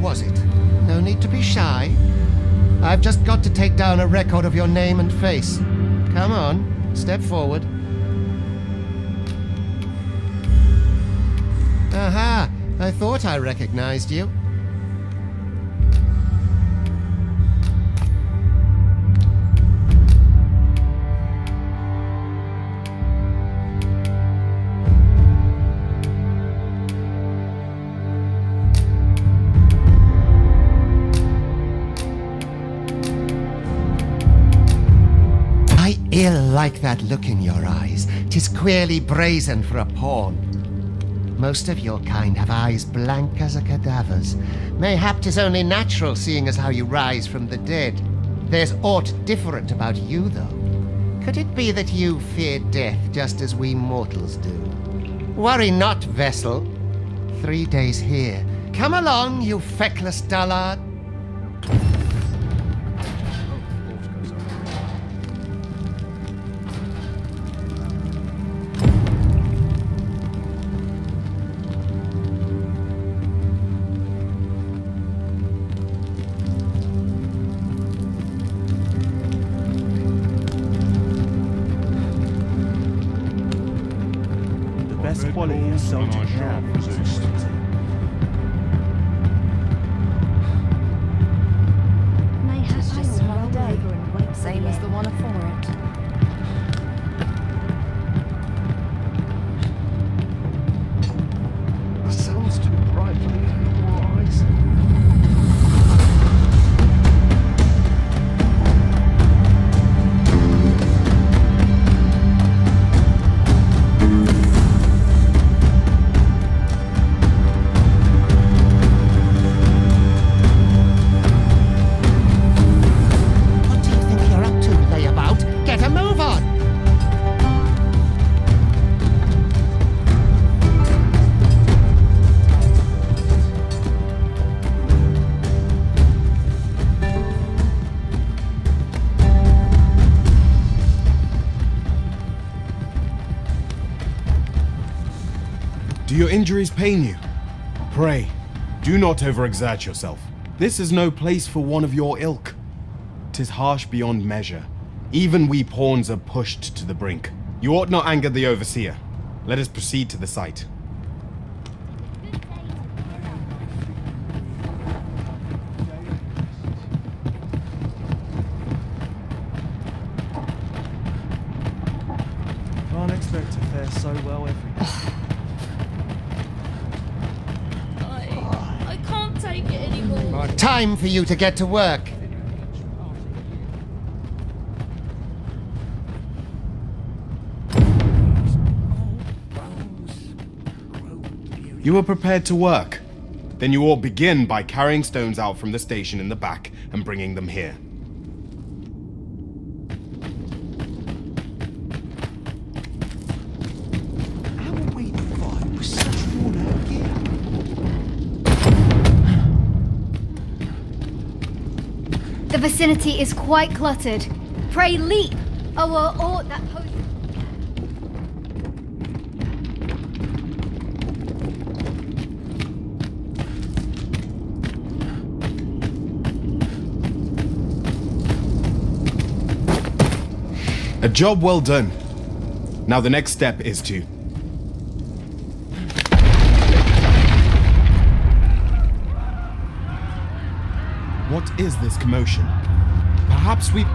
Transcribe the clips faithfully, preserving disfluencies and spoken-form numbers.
was it? No need to be shy. I've just got to take down a record of your name and face. Come on, step forward. Aha! I thought I recognized you. I ill like that look in your eyes. 'Tis queerly brazen for a pawn. Most of your kind have eyes blank as a cadaver's. Mayhap 'tis only natural, seeing as how you rise from the dead. There's aught different about you, though. Could it be that you fear death just as we mortals do? Worry not, vessel. Three days here. Come along, you feckless dullard. Your injuries pain you. Pray, do not overexert yourself. This is no place for one of your ilk. 'Tis harsh beyond measure. Even we pawns are pushed to the brink. You ought not anger the overseer. Let us proceed to the site. Can't expect to fare so well every day. Time for you to get to work. You are prepared to work? Then you all begin by carrying stones out from the station in the back and bringing them here. The vicinity is quite cluttered. Pray leap! Oh, or oh, that post. A job well done. Now the next step is to what is this commotion? Perhaps we...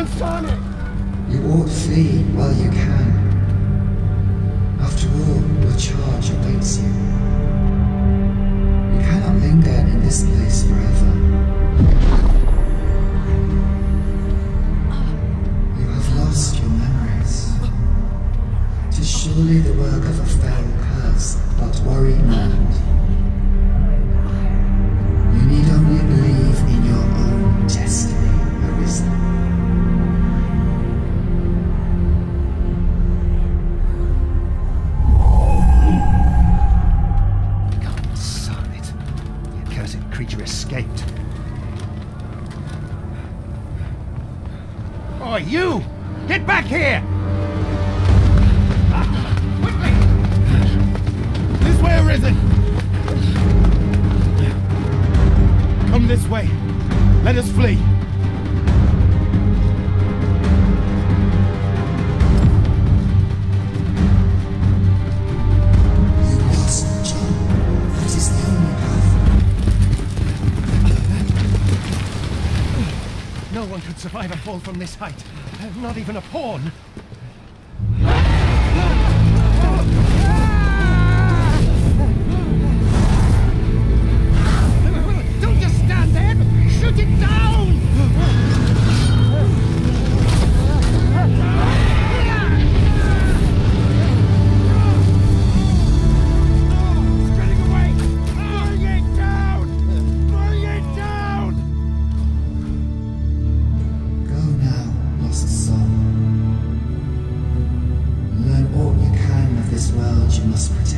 I'm Sonic! You ought to flee while you can. After all, your charge awaits you. You cannot linger in this place forever. You have lost your memories. It is surely the work of a foul curse, but worry not. Escaped. Oh, you! Get back here! Quickly! This way or isn't? Come this way. Let us flee. No one could survive a fall from this height. Uh, not even a pawn. Don't just stand there! Shoot it down! You must protect.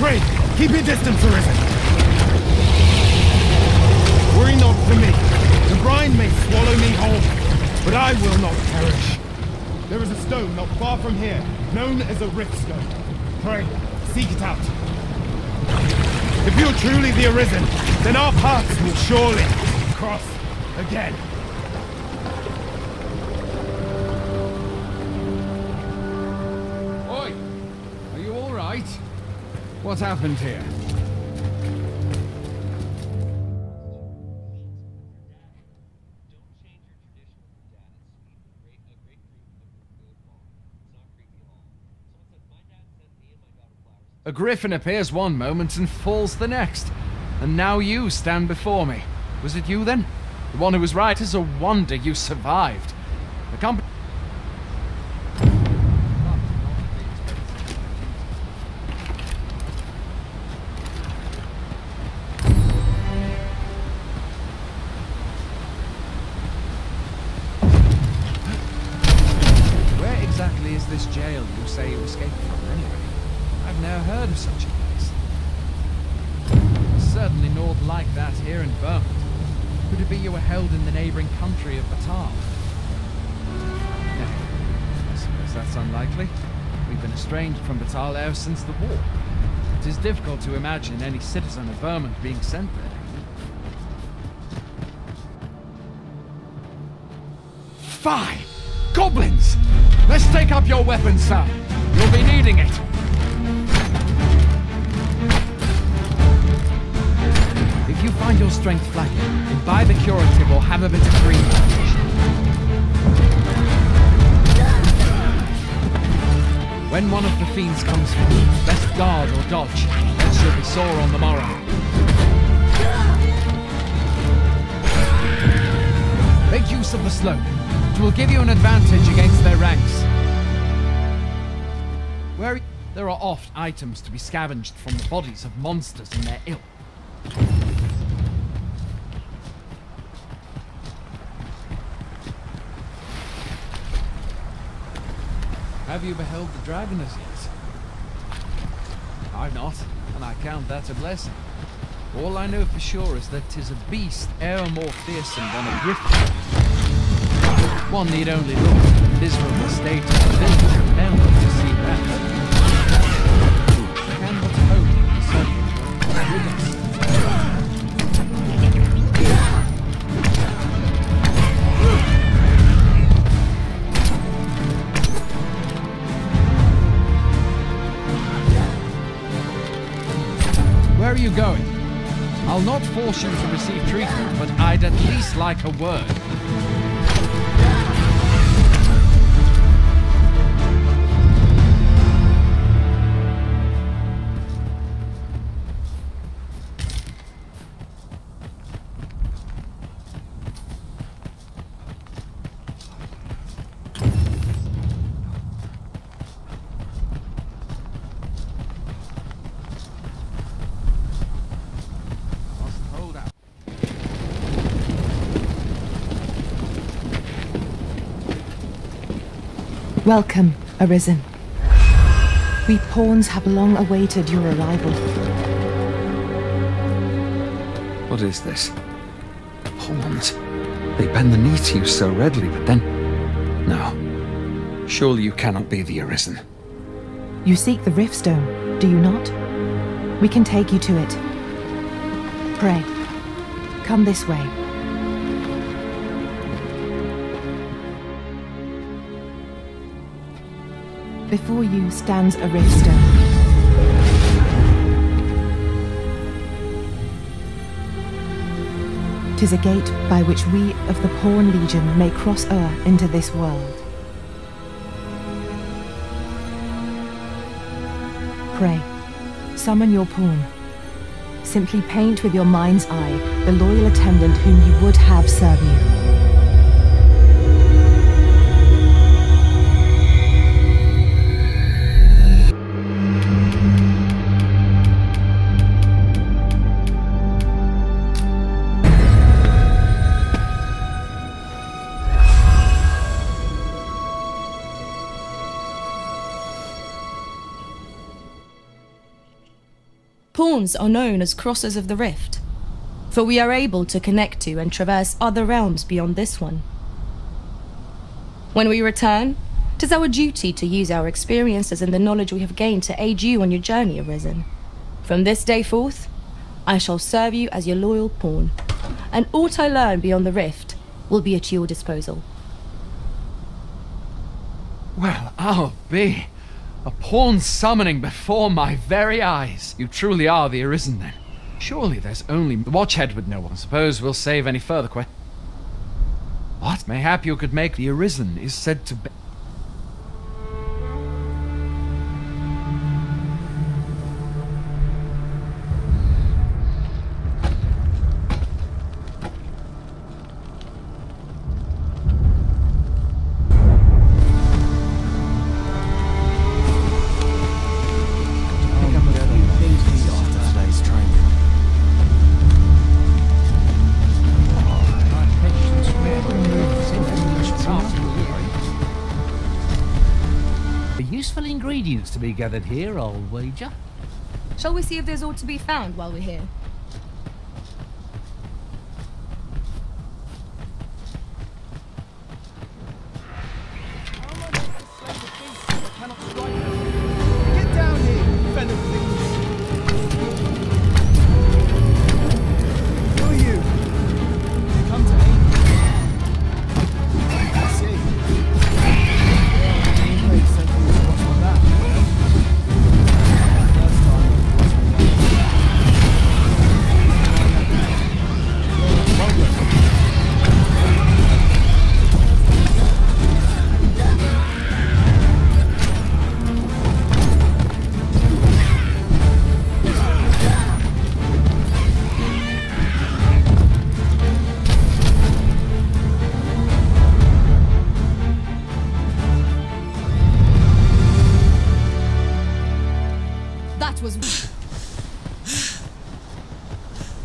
Pray, keep your distance, Arisen. Worry not for me. The brine may swallow me whole, but I will not perish. There is a stone not far from here, known as a rift stone. Pray, seek it out. If you are truly the Arisen, then our paths will surely cross again. What happened here? A griffin appears one moment and falls the next. And now you stand before me. Was it you then? The one who was right. It's a wonder you survived. The company... Where exactly is this jail you say you escaped from, anyway? I've never heard of such a place. There's certainly naught like that here in Vermont. Could it be you were held in the neighbouring country of Batar? No, I suppose that's unlikely. We've been estranged from Batar ever since the war. It is difficult to imagine any citizen of Vermont being sent there. Fie! Goblins! Let's take up your weapons, sir. You'll be needing it. If you find your strength flagging, imbibe a curative or have a bit of green. When one of the fiends comes for you, best guard or dodge, else you'll be sore on the morrow. Make use of the slope. It will give you an advantage against their ranks. Where there are oft items to be scavenged from the bodies of monsters and their ilk. Have you beheld the dragon as yet? I've not, and I count that a blessing. All I know for sure is that 'tis a beast e'er more fearsome than a griffin. One need only look at the miserable state of the village and them to see that. I can but hope the Where are you going? I'll not force you to receive treatment, but I'd at least like a word. Welcome, Arisen. We pawns have long awaited your arrival. What is this? Pawns? They bend the knee to you so readily, but then... No. Surely you cannot be the Arisen. You seek the Riftstone, do you not? We can take you to it. Pray, come this way. Before you stands a riftstone. 'Tis a gate by which we of the Pawn Legion may cross o'er into this world. Pray, summon your pawn. Simply paint with your mind's eye the loyal attendant whom you would have serve you. Pawns are known as Crossers of the Rift, for we are able to connect to and traverse other realms beyond this one. When we return, 'tis our duty to use our experiences and the knowledge we have gained to aid you on your journey, Arisen. From this day forth, I shall serve you as your loyal pawn, and aught I learn beyond the Rift will be at your disposal. Well, I'll be... A pawn summoning before my very eyes. You truly are the Arisen, then. Surely there's only... The Watchhead would know one. Suppose we'll save any further questions. What? Mayhap you could make the Arisen is said to be... ingredients to be gathered here, I'll wager. Shall we see if there's aught to be found while we're here?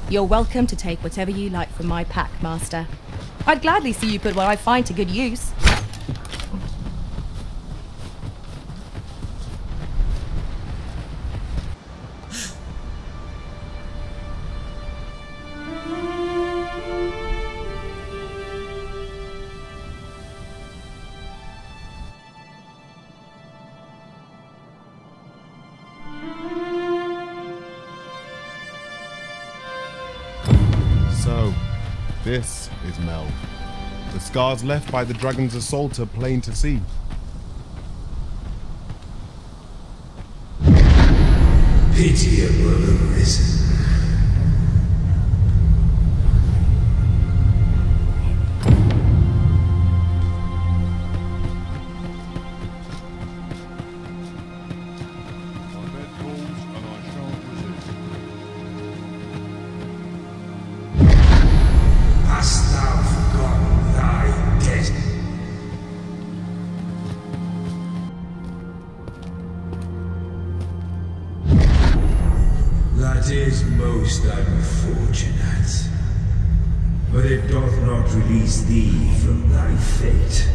You're welcome to take whatever you like from my pack, Master. I'd gladly see you put what I find to good use. So, this is Mel. The scars left by the dragon's assault are plain to see. Pity will have risen. That is most unfortunate, but it doth not release thee from thy fate.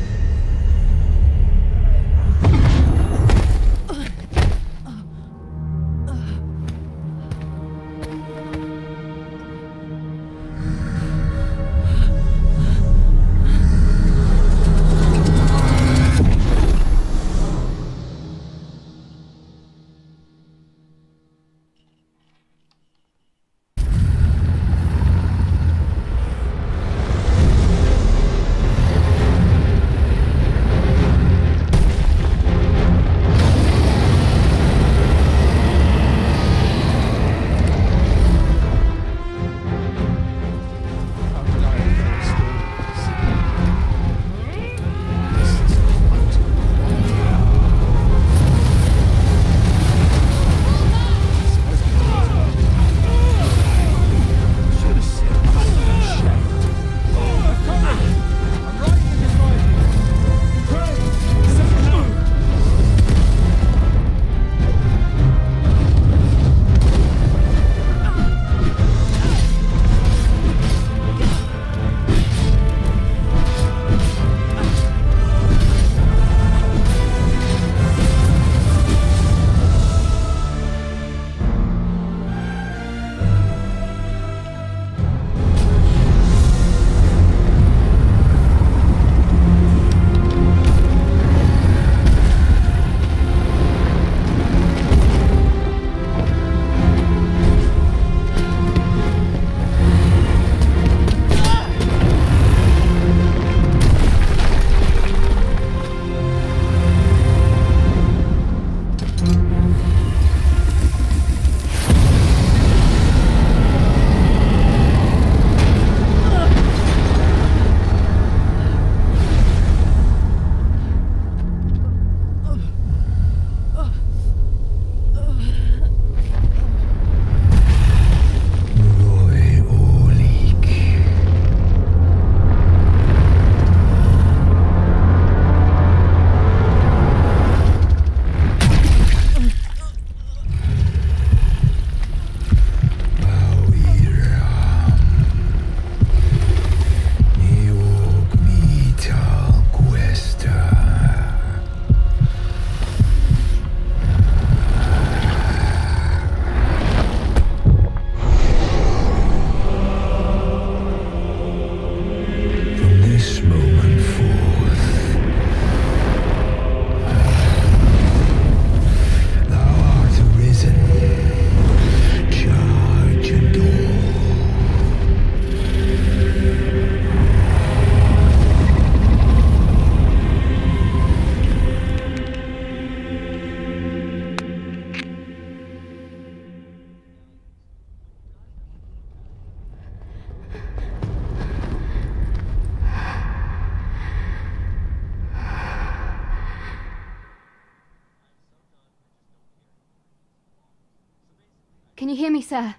Can you hear me, sir?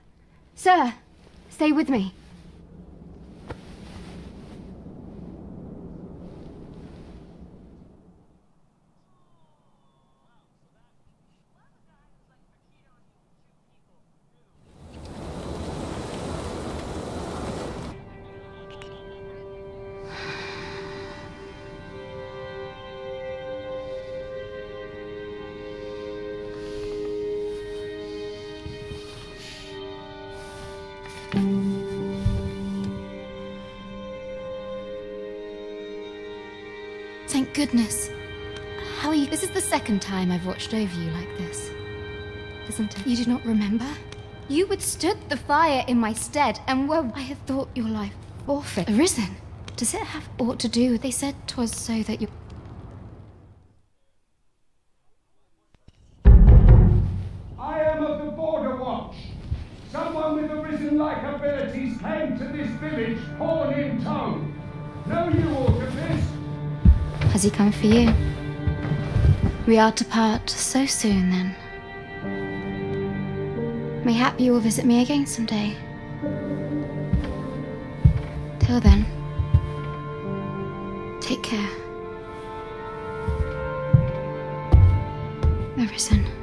Sir, stay with me. Thank goodness. How are you? This is the second time I've watched over you like this, isn't it? You do not remember? You withstood the fire in my stead, and were I had thought your life forfeit. Arisen. Does it have aught to do with? They said 'twas so that you. I am of the Border Watch. Someone with Arisen-like abilities came to this village, horn in tow. Know you aught of this? Has he come for you? We are to part so soon, then. Mayhap you will visit me again some day. Till then, take care. Arisen.